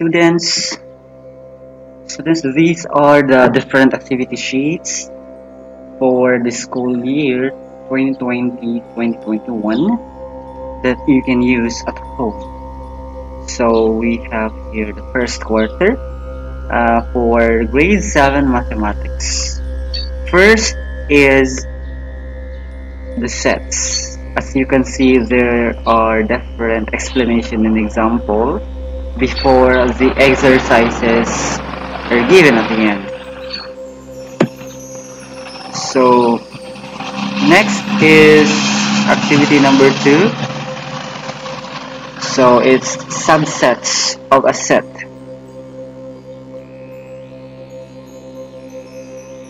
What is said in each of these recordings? Students, these are the different activity sheets for the school year 2020-2021 that you can use at home. So we have here the first quarter for grade 7 mathematics. First is the sets. As you can see, there are different explanation and example before the exercises are given at the end. So next is activity number 2. So it's subsets of a set.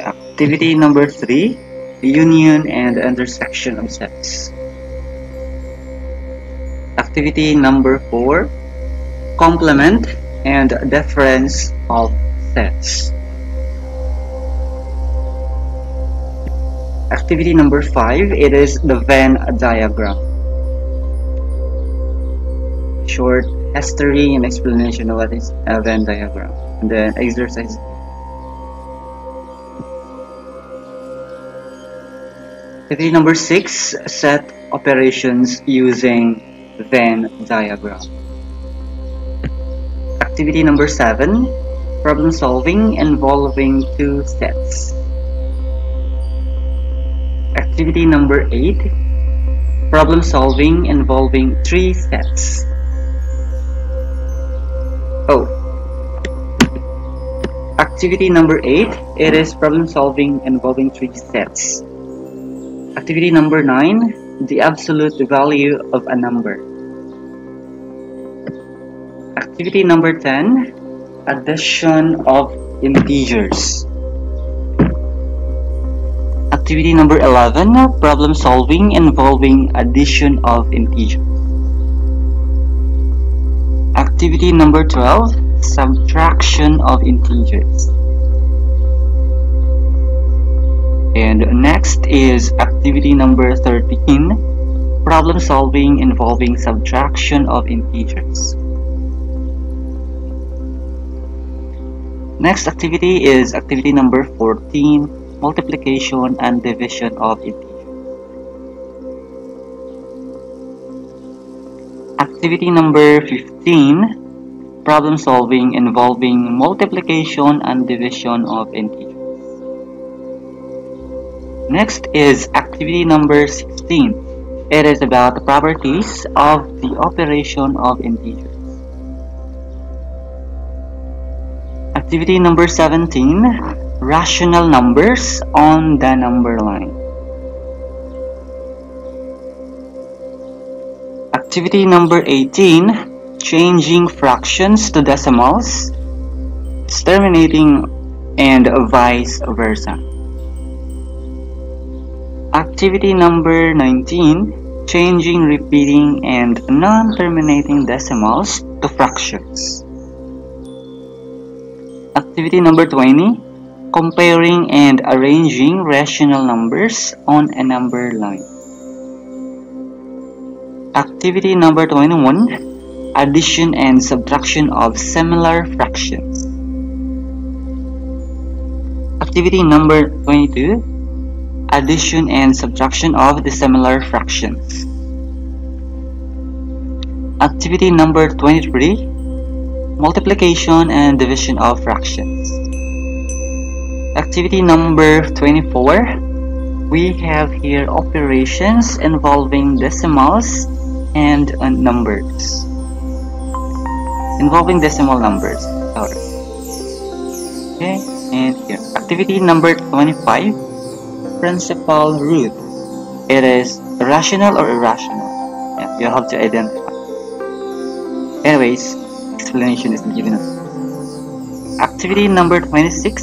Activity number 3, union and intersection of sets. Activity number 4, complement and difference of sets. Activity number 5, it is the Venn diagram. Short history and explanation of what is a Venn diagram. And then exercise. Activity number 6, set operations using Venn diagram. Activity number 7, problem solving involving 2 sets. Activity number 8, problem solving involving 3 sets. Activity number 8, it is problem solving involving 3 sets. Activity number 9, the absolute value of a number. Activity number 10, addition of integers. Activity number 11, problem solving involving addition of integers. Activity number 12, subtraction of integers. And next is activity number 13, problem solving involving subtraction of integers. Next activity is activity number 14, multiplication and division of integers. Activity number 15, problem solving involving multiplication and division of integers. Next is activity number 16. It is about the properties of the operation of integers. Activity number 17, rational numbers on the number line. Activity number 18, changing fractions to decimals, terminating, and vice versa. Activity number 19, changing, repeating, and non-terminating decimals to fractions. Activity number 20, comparing and arranging rational numbers on a number line. Activity number 21, addition and subtraction of similar fractions. Activity number 22, addition and subtraction of dissimilar fractions. Activity number 23, multiplication and division of fractions. Activity number 24, we have here operations involving decimals and numbers. Involving decimal numbers. Okay, and here. Activity number 25, principal root. It is rational or irrational. Yeah, you have to identify. Anyways, explanation is given. Activity number 26,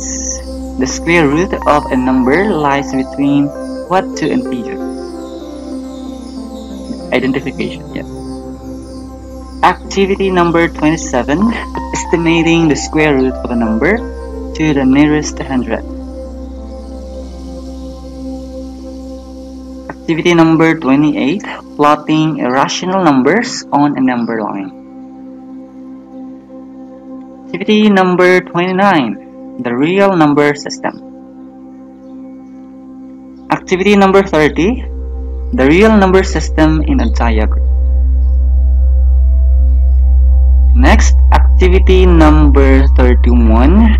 the square root of a number lies between what two integers? Identification. Yes. Activity number 27, estimating the square root of a number to the nearest 100. Activity number 28, plotting irrational numbers on a number line. Activity number 29, the real number system. Activity number 30, the real number system in a diagram. Next, activity number 31,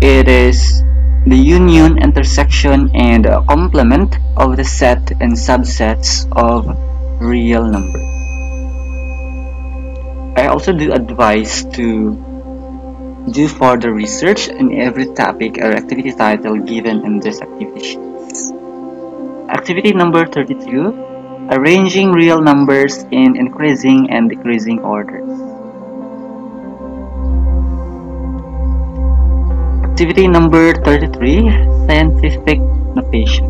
it is the union, intersection, and complement of the set and subsets of real number. I also do advise to do further research in every topic or activity title given in this activity sheets. Activity number 32, arranging real numbers in increasing and decreasing orders. Activity number 33, scientific notation.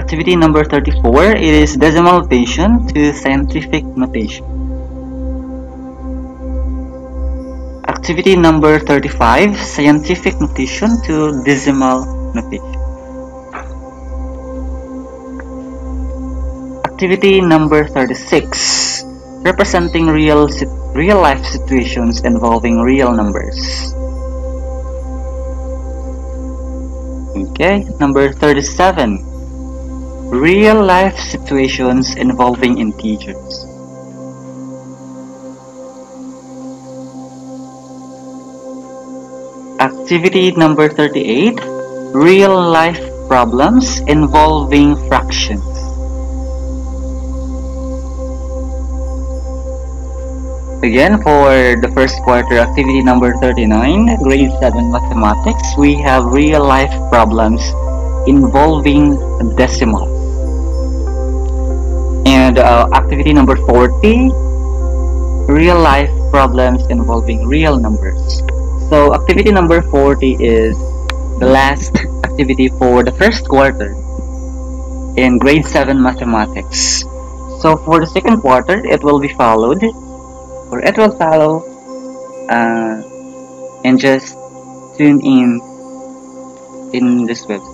Activity number 34, it is decimal notation to scientific notation. Activity number 35, scientific notation to decimal notation. Activity number 36, representing real life situations involving real numbers. Okay, number 37, real life situations involving integers. Activity number 38, real life problems involving fractions. Again, for the first quarter, activity number 39, grade 7 mathematics, we have real life problems involving decimals. And activity number 40, real life problems involving real numbers. So activity number 40 is the last activity for the first quarter in grade 7 mathematics. So for the second quarter, it will be followed. It will follow, and just tune in this website.